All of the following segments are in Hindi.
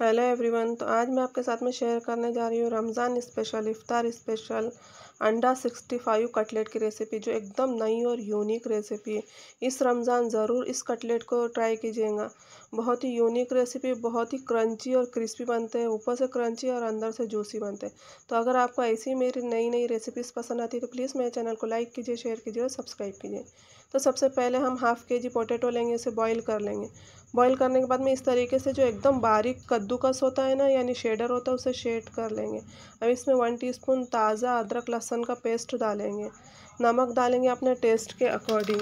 हेलो एवरीवन, तो आज मैं आपके साथ में शेयर करने जा रही हूँ रमज़ान स्पेशल इफ्तार स्पेशल अंडा 65 कटलेट की रेसिपी, जो एकदम नई और यूनिक रेसिपी है। इस रमज़ान ज़रूर इस कटलेट को ट्राई कीजिएगा। बहुत ही यूनिक रेसिपी, बहुत ही क्रंची और क्रिस्पी बनते हैं, ऊपर से क्रंची और अंदर से जूसी बनते हैं। तो अगर आपको ऐसी मेरी नई नई रेसिपीज़ पसंद आती है तो प्लीज़ मेरे चैनल को लाइक कीजिए, शेयर कीजिए और सब्सक्राइब कीजिए। तो सबसे पहले हम हाफ़ केजी पोटैटो लेंगे, इसे बॉईल कर लेंगे। बॉईल करने के बाद में इस तरीके से जो एकदम बारीक कद्दूकस होता है ना, यानी शेडर होता है, उसे शेड कर लेंगे। अब इसमें 1 टीस्पून ताज़ा अदरक लहसुन का पेस्ट डालेंगे, नमक डालेंगे अपने टेस्ट के अकॉर्डिंग,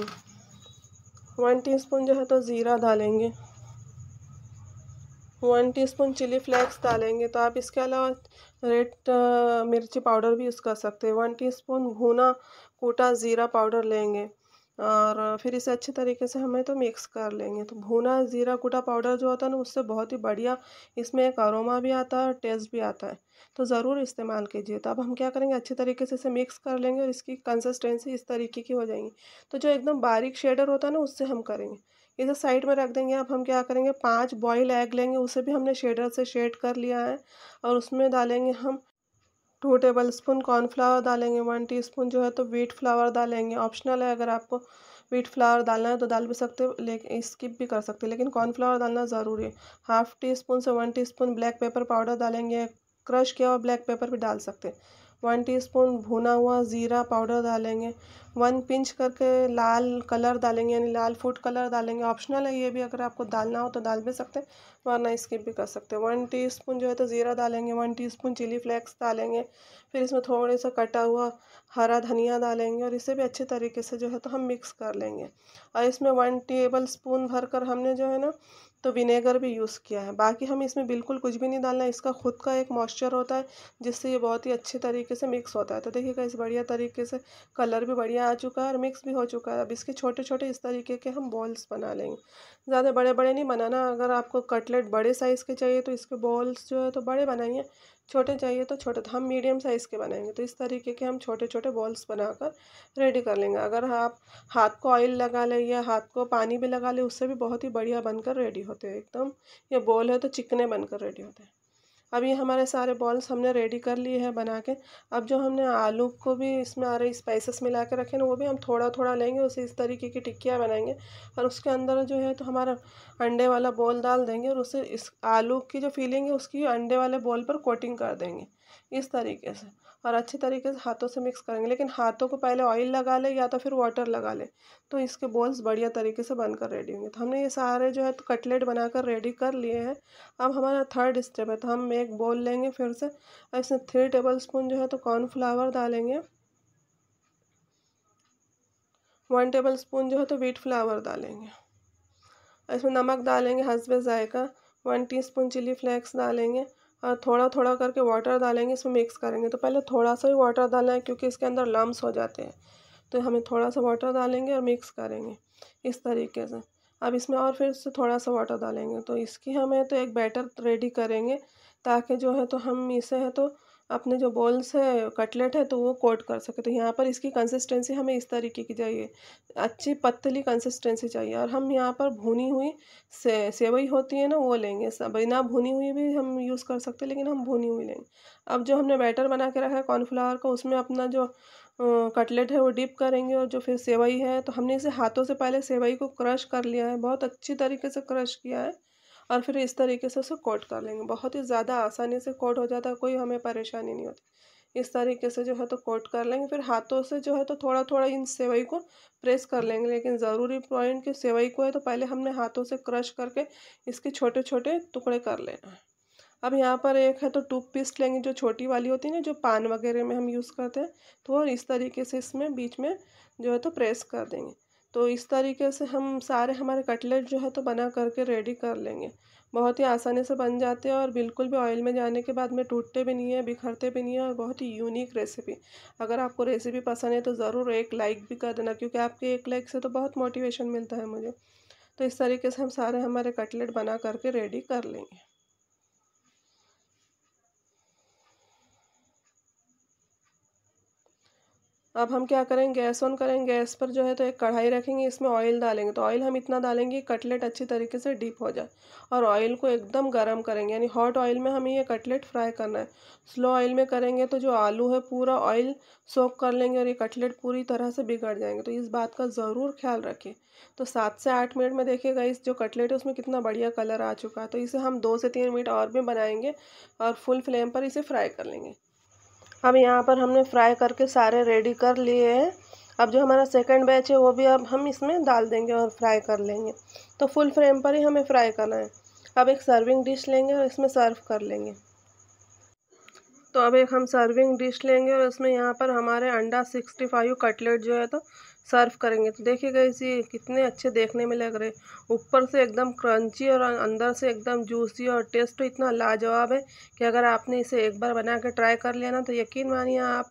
1 टीस्पून जो है तो ज़ीरा डालेंगे, 1 टीस्पून चिली फ्लेक्स डालेंगे। तो आप इसके अलावा रेड मिर्ची पाउडर भी यूज़ कर सकते हैं। 1 टीस्पून भुना कूटा ज़ीरा पाउडर लेंगे और फिर इसे अच्छे तरीके से हमें तो मिक्स कर लेंगे। तो भुना ज़ीरा कूटा पाउडर जो होता है ना, उससे बहुत ही बढ़िया इसमें एक अरोमा भी आता है और टेस्ट भी आता है, तो ज़रूर इस्तेमाल कीजिए। तो अब हम क्या करेंगे, अच्छे तरीके से इसे मिक्स कर लेंगे और इसकी कंसिस्टेंसी इस तरीके की हो जाएगी। तो जो एकदम बारीक शेडर होता है ना, उससे हम करेंगे, इसे साइड में रख देंगे। अब हम क्या करेंगे, 5 बॉयल एग लेंगे, उसे भी हमने शेडर से शेड कर लिया है, और उसमें डालेंगे हम 2 टेबलस्पून कॉर्नफ्लावर डालेंगे, 1 टीस्पून जो है तो व्हीट फ्लावर डालेंगे। ऑप्शनल है, अगर आपको व्हीट फ्लावर डालना है तो डाल भी सकते हो, लेकिन स्किप भी कर सकते हैं, लेकिन कॉर्नफ्लावर डालना ज़रूरी है। 1/2 टीस्पून से 1 टीस्पून ब्लैक पेपर पाउडर डालेंगे, क्रश किया हुआ ब्लैक पेपर भी डाल सकते हैं। 1 टीस्पून भुना हुआ ज़ीरा पाउडर डालेंगे, 1 पिंच करके लाल कलर डालेंगे, यानी लाल फूड कलर डालेंगे। ऑप्शनल है ये भी, अगर आपको डालना हो तो डाल भी सकते हैं, वरना स्किप भी कर सकते हैं। 1 टीस्पून जो है तो ज़ीरा डालेंगे, 1 टीस्पून चिली फ्लेक्स डालेंगे, फिर इसमें थोड़े सा कटा हुआ हरा धनिया डालेंगे और इसे भी अच्छे तरीके से जो है तो हम मिक्स कर लेंगे। और इसमें 1 टेबलस्पून भर कर हमने जो है ना तो विनेगर भी यूज़ किया है। बाकी हमें इसमें बिल्कुल कुछ भी नहीं डालना है, इसका खुद का एक मॉइस्चर होता है जिससे ये बहुत ही अच्छे तरीके से मिक्स होता है। तो देखिएगा, इस बढ़िया तरीके से कलर भी बढ़िया आ चुका है और मिक्स भी हो चुका है। अब इसके छोटे छोटे इस तरीके के हम बॉल्स बना लेंगे, ज़्यादा बड़े बड़े नहीं बनाना। अगर आपको कटलेट बड़े साइज़ के चाहिए तो इसके बॉल्स जो है तो बड़े बनाइए, छोटे चाहिए तो छोटे। हम मीडियम साइज़ के बनाएंगे, तो इस तरीके के हम छोटे छोटे बॉल्स बनाकर रेडी कर लेंगे। अगर आप हाथ को ऑयल लगा लें या हाथ को पानी भी लगा लें, उससे भी बहुत ही बढ़िया बनकर रेडी होते हैं। एकदम ये बॉल है तो चिकने बनकर रेडी होते हैं। अब ये हमारे सारे बॉल्स हमने रेडी कर लिए हैं बना के। अब जो हमने आलू को भी इसमें आ रहे स्पाइसेस मिला के रखे ना, वो भी हम थोड़ा थोड़ा लेंगे, उसे इस तरीके की टिक्कियाँ बनाएंगे और उसके अंदर जो है तो हमारा अंडे वाला बॉल डाल देंगे और उसे इस आलू की जो फीलिंग है उसकी अंडे वाले बॉल पर कोटिंग कर देंगे इस तरीके से, और अच्छे तरीके से हाथों से मिक्स करेंगे। लेकिन हाथों को पहले ऑयल लगा ले या तो फिर वाटर लगा ले, तो इसके बॉल्स बढ़िया तरीके से बनकर रेडी होंगे। तो हमने ये सारे जो है तो कटलेट बनाकर रेडी कर लिए हैं। अब हमारा थर्ड स्टेप है, तो हम एक बॉल लेंगे फिर से, इसमें 3 टेबलस्पून जो है तो कॉर्नफ्लावर डालेंगे, 1 टेबलस्पून जो है तो व्हीट फ्लावर डालेंगे, इसमें नमक डालेंगे हस्बे जायका, 1 टीस्पून चिली फ्लेक्स डालेंगे और थोड़ा थोड़ा करके वाटर डालेंगे, इसमें मिक्स करेंगे। तो पहले थोड़ा सा ही वाटर डालना है क्योंकि इसके अंदर लम्स हो जाते हैं, तो हमें थोड़ा सा वाटर डालेंगे और मिक्स करेंगे इस तरीके से। अब इसमें और फिर से थोड़ा सा वाटर डालेंगे, तो इसकी हमें तो एक बैटर रेडी करेंगे ताकि जो है तो हम इसे है तो अपने जो बॉल्स है कटलेट है तो वो कोट कर सके। तो यहाँ पर इसकी कंसिस्टेंसी हमें इस तरीके की चाहिए, अच्छी पतली कंसिस्टेंसी चाहिए। और हम यहाँ पर भुनी हुई सेवई होती है ना, वो लेंगे, बिना भुनी हुई भी हम यूज़ कर सकते हैं, लेकिन हम भुनी हुई लेंगे। अब जो हमने बैटर बना के रखा है कॉर्नफ्लावर का, उसमें अपना जो कटलेट है वो डिप करेंगे, और जो फिर सेवई है तो हमने इसे हाथों से पहले सेवई को क्रश कर लिया है, बहुत अच्छी तरीके से क्रश किया है, और फिर इस तरीके से उसे कोट कर लेंगे। बहुत ही ज़्यादा आसानी से कोट हो जाता है, कोई हमें परेशानी नहीं होती। इस तरीके से जो है तो कोट कर लेंगे, फिर हाथों से जो है तो थोड़ा थोड़ा इन सेवई को प्रेस कर लेंगे। लेकिन ज़रूरी पॉइंट कि सेवई को है तो पहले हमने हाथों से क्रश करके इसके छोटे छोटे टुकड़े कर लेना है। अब यहाँ पर एक है तो टूथपेस्ट लेंगे, जो छोटी वाली होती है ना, जो पान वगैरह में हम यूज़ करते हैं, तो वो इस तरीके से इसमें बीच में जो है तो प्रेस कर देंगे। तो इस तरीके से हम सारे हमारे कटलेट जो है तो बना करके रेडी कर लेंगे। बहुत ही आसानी से बन जाते हैं और बिल्कुल भी ऑयल में जाने के बाद में टूटते भी नहीं है, बिखरते भी नहीं है, और बहुत ही यूनिक रेसिपी। अगर आपको रेसिपी पसंद है तो ज़रूर एक लाइक भी कर देना, क्योंकि आपके एक लाइक से तो बहुत मोटिवेशन मिलता है मुझे। तो इस तरीके से हम सारे हमारे कटलेट बना करके रेडी कर लेंगे। अब हम क्या करेंगे, गैस ऑन करेंगे। गैस पर जो है तो एक कढ़ाई रखेंगे, इसमें ऑयल डालेंगे। तो ऑयल हम इतना डालेंगे कटलेट अच्छी तरीके से डीप हो जाए, और ऑयल को एकदम गरम करेंगे, यानी हॉट ऑयल में हमें ये कटलेट फ्राई करना है। स्लो ऑयल में करेंगे तो जो आलू है पूरा ऑयल सोक कर लेंगे और ये कटलेट पूरी तरह से बिगड़ जाएंगे। तो इस बात का ज़रूर ख्याल रखें। तो 7 से 8 मिनट में देखिएगा इस जो कटलेट है उसमें कितना बढ़िया कलर आ चुका है। तो इसे हम 2 से 3 मिनट और भी बनाएंगे और फुल फ्लेम पर इसे फ्राई कर लेंगे। अब यहाँ पर हमने फ्राई करके सारे रेडी कर लिए हैं। अब जो हमारा सेकंड बैच है वो भी अब हम इसमें डाल देंगे और फ्राई कर लेंगे। तो फुल फ्लेम पर ही हमें फ्राई करना है। अब एक सर्विंग डिश लेंगे और इसमें सर्व कर लेंगे। तो अब एक हम सर्विंग डिश लेंगे और इसमें यहाँ पर हमारे अंडा 65 कटलेट जो है तो सर्व करेंगे। तो देखिएगा इसे कितने अच्छे देखने में लग रहे, ऊपर से एकदम क्रंची और अंदर से एकदम जूसी, और टेस्ट तो इतना लाजवाब है कि अगर आपने इसे एक बार बना के ट्राई कर लिया ना तो यकीन मानिए आप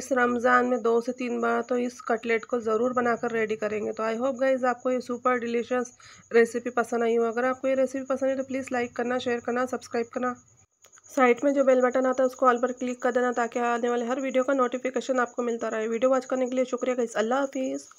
इस रमज़ान में 2 से 3 बार तो इस कटलेट को ज़रूर बनाकर रेडी करेंगे। तो आई होप गाइज़ आपको ये सुपर डिलीशियस रेसिपी पसंद आई हो। अगर आपको ये रेसिपी पसंद है तो प्लीज़ लाइक करना, शेयर करना, सब्सक्राइब करना। साइड में जो बेल बटन आता है उसको ऑल पर क्लिक कर देना ताकि आने वाले हर वीडियो का नोटिफिकेशन आपको मिलता रहे। वीडियो वॉच करने के लिए शुक्रिया गाइस। अल्लाह हाफिज़।